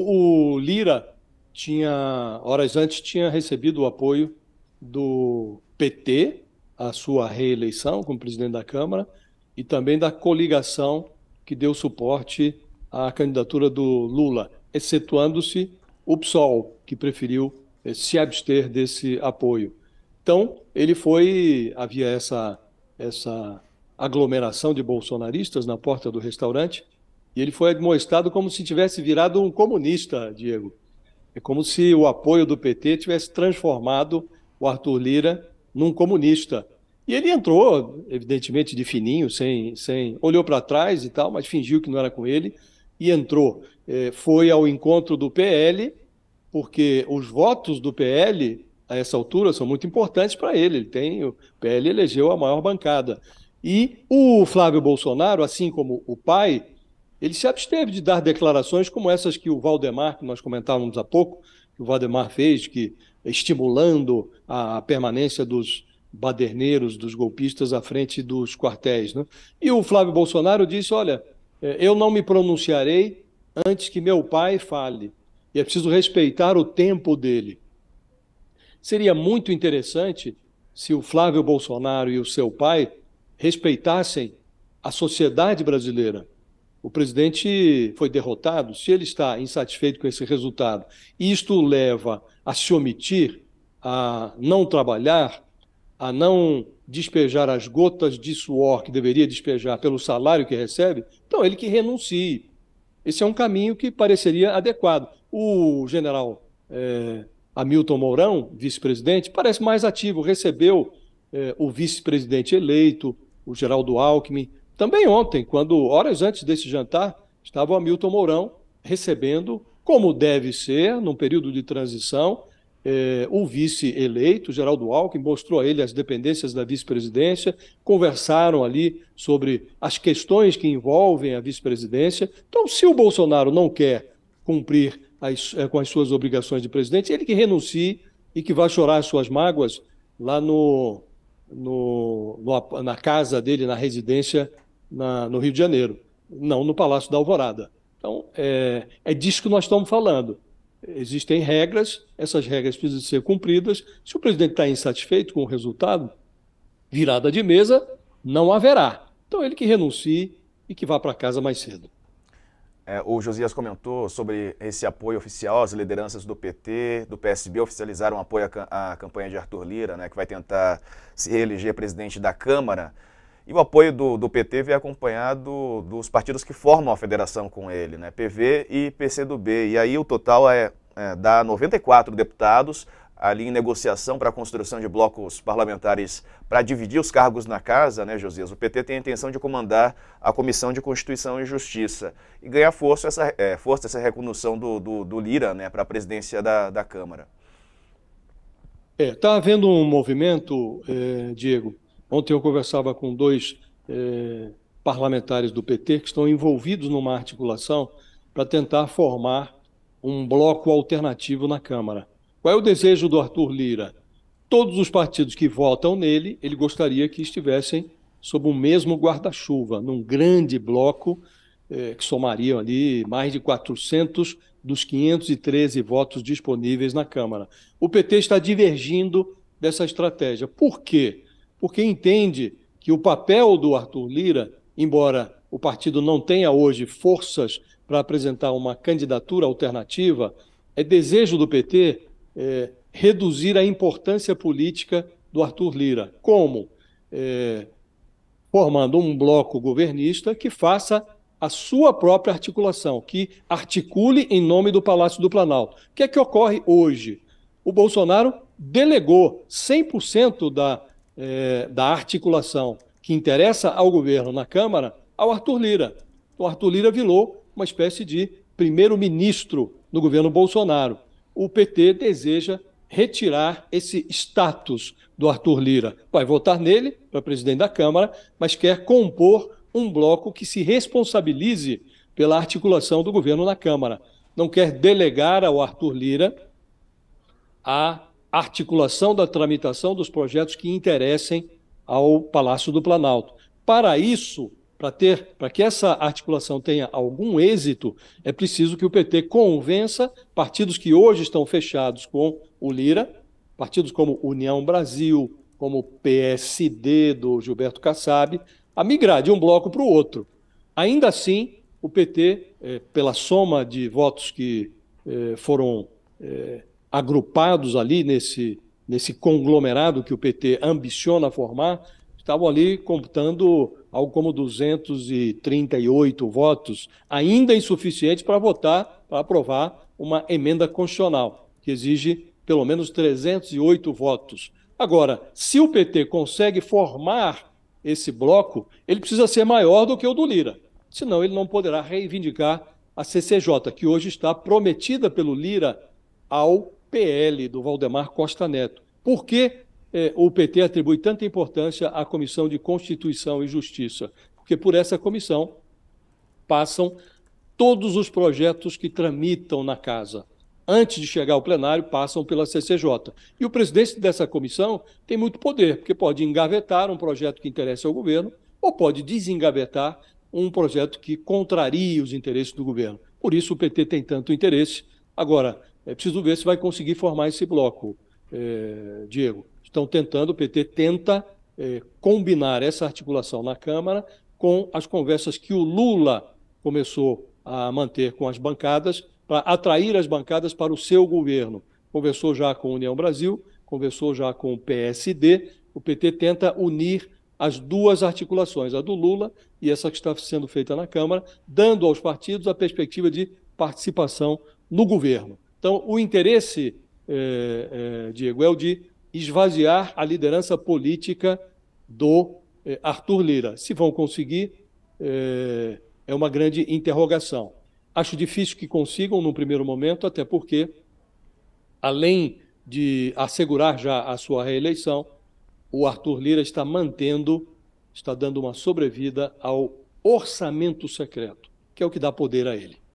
O Lira horas antes, tinha recebido o apoio do PT, a sua reeleição como presidente da Câmara, e também da coligação que deu suporte à candidatura do Lula, excetuando-se o PSOL, que preferiu se abster desse apoio. Então, havia essa aglomeração de bolsonaristas na porta do restaurante, e ele foi admoestado como se tivesse virado um comunista, Diego. É como se o apoio do PT tivesse transformado o Arthur Lira num comunista. E ele entrou, evidentemente, de fininho, olhou para trás e tal, mas fingiu que não era com ele, e entrou. Foi ao encontro do PL, porque os votos do PL, a essa altura, são muito importantes para ele. O PL elegeu a maior bancada. E o Flávio Bolsonaro, assim como o pai, ele se absteve de dar declarações como essas que o Valdemar, que nós comentávamos há pouco, que o Valdemar fez, que estimulando a permanência dos baderneiros, dos golpistas à frente dos quartéis, né? E o Flávio Bolsonaro disse, olha, eu não me pronunciarei antes que meu pai fale, e é preciso respeitar o tempo dele. Seria muito interessante se o Flávio Bolsonaro e o seu pai respeitassem a sociedade brasileira. O presidente foi derrotado. Se ele está insatisfeito com esse resultado, isto o leva a se omitir, a não trabalhar, a não despejar as gotas de suor que deveria despejar pelo salário que recebe, então ele que renuncie. Esse é um caminho que pareceria adequado. O general Hamilton Mourão, vice-presidente, parece mais ativo, recebeu o vice-presidente eleito, o Geraldo Alckmin. Também ontem, horas antes desse jantar, estava o Hamilton Mourão recebendo, como deve ser, num período de transição, o vice-eleito, Geraldo Alckmin, mostrou a ele as dependências da vice-presidência, conversaram ali sobre as questões que envolvem a vice-presidência. Então, se o Bolsonaro não quer cumprir com as suas obrigações de presidente, ele que renuncie e que vá chorar as suas mágoas lá na casa dele, na residência, no Rio de Janeiro, não no Palácio da Alvorada. Então, é disso que nós estamos falando. Existem regras, essas regras precisam ser cumpridas. Se o presidente está insatisfeito com o resultado, virada de mesa não haverá. Então, ele que renuncie e que vá para casa mais cedo. O Josias comentou sobre esse apoio oficial. As lideranças do PT, do PSB oficializaram apoio à campanha de Arthur Lira, né, que vai tentar se reeleger presidente da Câmara. E o apoio do PT veio acompanhado dos partidos que formam a federação com ele, né, PV e PCdoB. E aí o total dá 94 deputados ali em negociação para a construção de blocos parlamentares para dividir os cargos na casa, né, Josias? O PT tem a intenção de comandar a Comissão de Constituição e Justiça e ganhar força essa recondução do Lira, né, para a presidência da Câmara. Está havendo um movimento, Diego. Ontem eu conversava com dois parlamentares do PT que estão envolvidos numa articulação para tentar formar um bloco alternativo na Câmara. Qual é o desejo do Arthur Lira? Todos os partidos que votam nele, ele gostaria que estivessem sob o mesmo guarda-chuva, num grande bloco que somariam ali mais de 400 dos 513 votos disponíveis na Câmara. O PT está divergindo dessa estratégia. Por quê? Porque entende que o papel do Arthur Lira, embora o partido não tenha hoje forças para apresentar uma candidatura alternativa, é desejo do PT reduzir a importância política do Arthur Lira. Como? Formando um bloco governista que faça a sua própria articulação, que articule em nome do Palácio do Planalto. O que é que ocorre hoje? O Bolsonaro delegou 100% da articulação que interessa ao governo na Câmara ao Arthur Lira. O Arthur Lira virou uma espécie de primeiro-ministro no governo Bolsonaro. O PT deseja retirar esse status do Arthur Lira. Vai votar nele para presidente da Câmara, mas quer compor um bloco que se responsabilize pela articulação do governo na Câmara. Não quer delegar ao Arthur Lira a articulação da tramitação dos projetos que interessem ao Palácio do Planalto. Para isso, para que essa articulação tenha algum êxito, é preciso que o PT convença partidos que hoje estão fechados com o Lira, partidos como União Brasil, como PSD do Gilberto Kassab, a migrar de um bloco para o outro. Ainda assim, o PT, pela soma de votos que foram agrupados ali nesse conglomerado que o PT ambiciona formar, estavam ali computando algo como 238 votos, ainda insuficientes para votar, para aprovar uma emenda constitucional, que exige pelo menos 308 votos. Agora, se o PT consegue formar esse bloco, ele precisa ser maior do que o do Lira, senão ele não poderá reivindicar a CCJ, que hoje está prometida pelo Lira ao PL, do Valdemar Costa Neto. Por que o PT atribui tanta importância à Comissão de Constituição e Justiça? Porque por essa comissão passam todos os projetos que tramitam na casa. Antes de chegar ao plenário, passam pela CCJ. E o presidente dessa comissão tem muito poder, porque pode engavetar um projeto que interessa ao governo ou pode desengavetar um projeto que contraria os interesses do governo. Por isso o PT tem tanto interesse. Agora, é preciso ver se vai conseguir formar esse bloco, Diego. Estão tentando, o PT tenta combinar essa articulação na Câmara com as conversas que o Lula começou a manter com as bancadas para atrair as bancadas para o seu governo. Conversou já com a União Brasil, conversou já com o PSD. O PT tenta unir as duas articulações, a do Lula e essa que está sendo feita na Câmara, dando aos partidos a perspectiva de participação no governo. Então, o interesse, Diego, é o de esvaziar a liderança política do Arthur Lira. Se vão conseguir, é uma grande interrogação. Acho difícil que consigam, num primeiro momento, até porque, além de assegurar já a sua reeleição, o Arthur Lira está mantendo, está dando uma sobrevida ao orçamento secreto, que é o que dá poder a ele.